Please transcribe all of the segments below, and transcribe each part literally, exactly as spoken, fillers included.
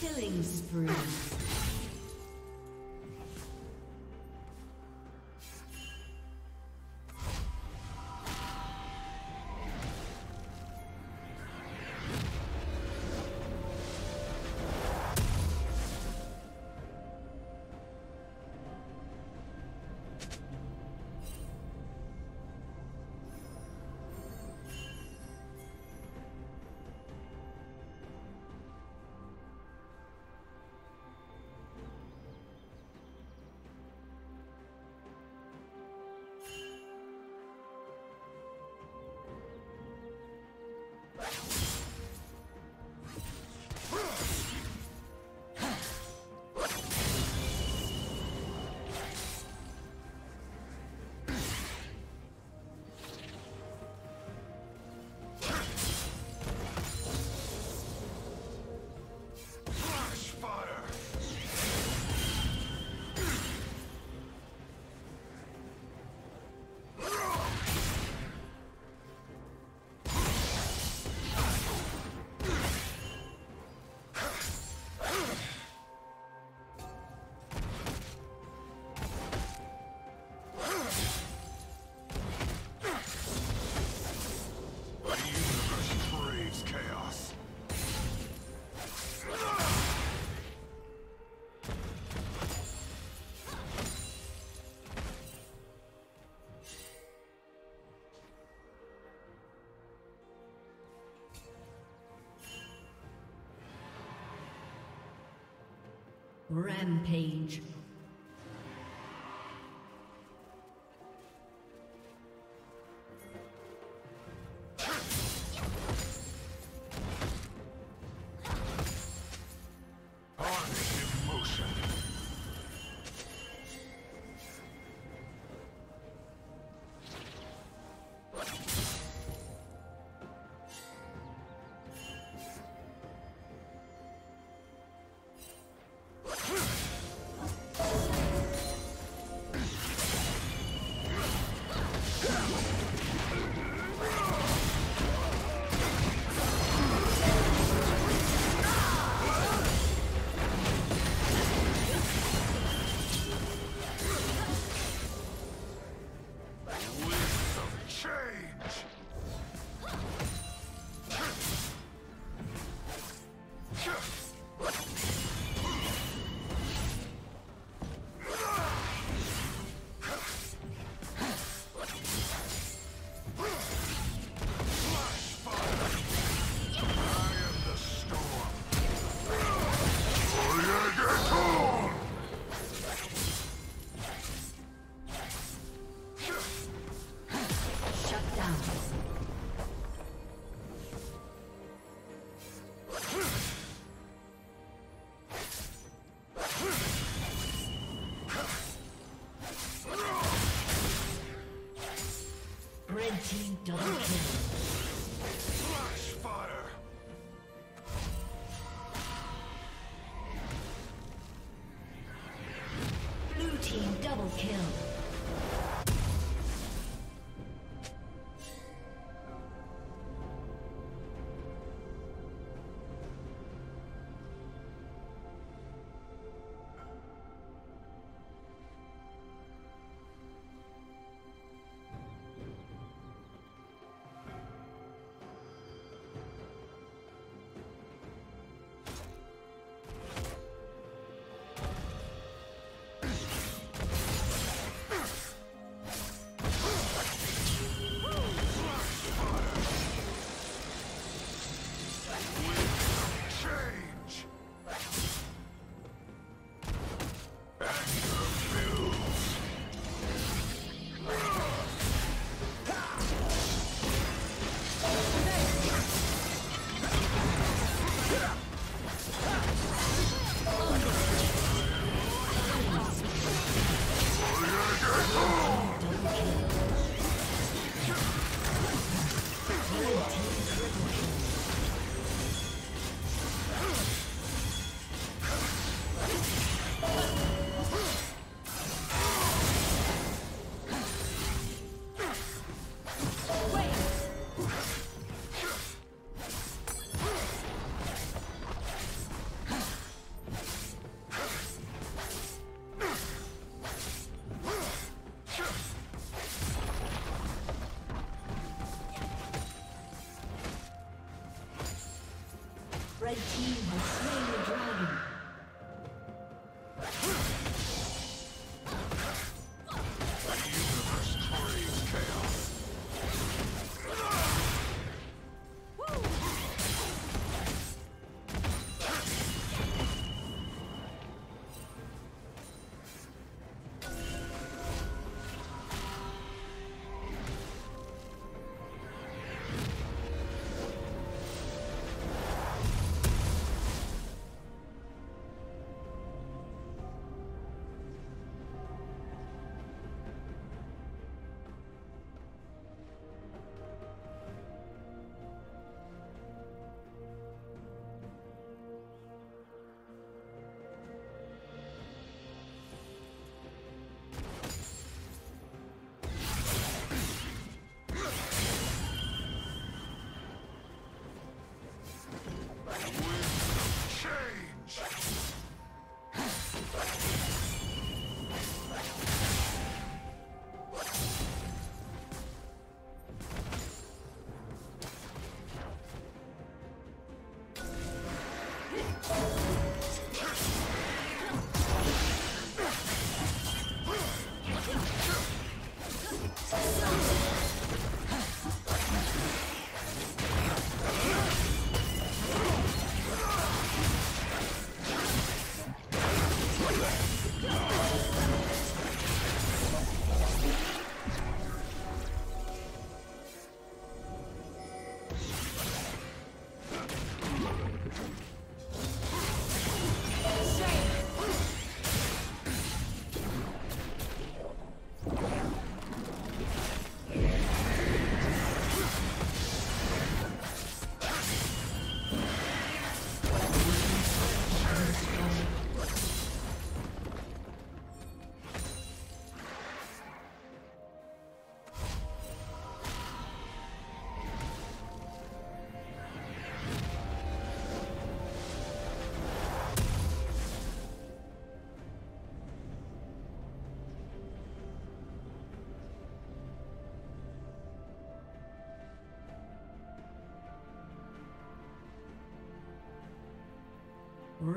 Killing spree. Rampage. Kill.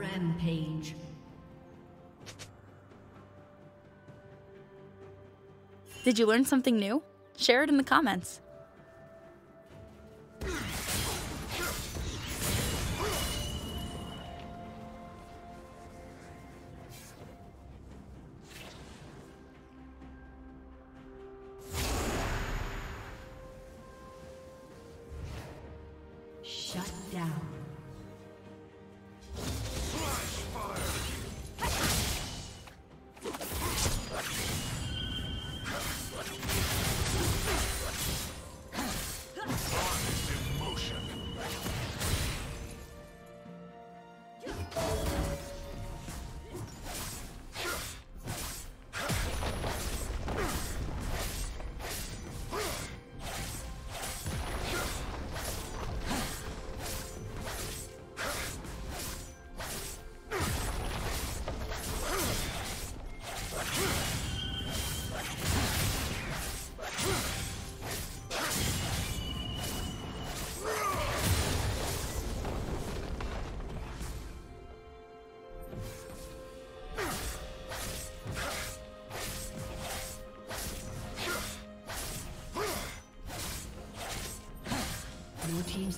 Rampage. Did you learn something new? Share it in the comments. Your team's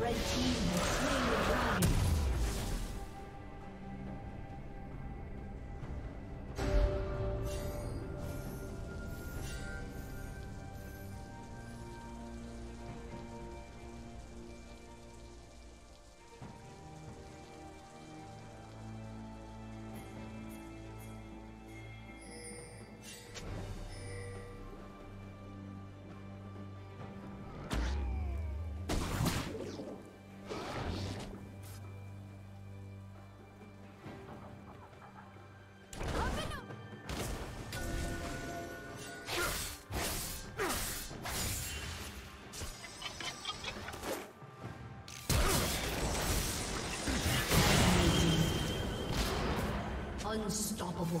Red team has slain the dragon. Unstoppable.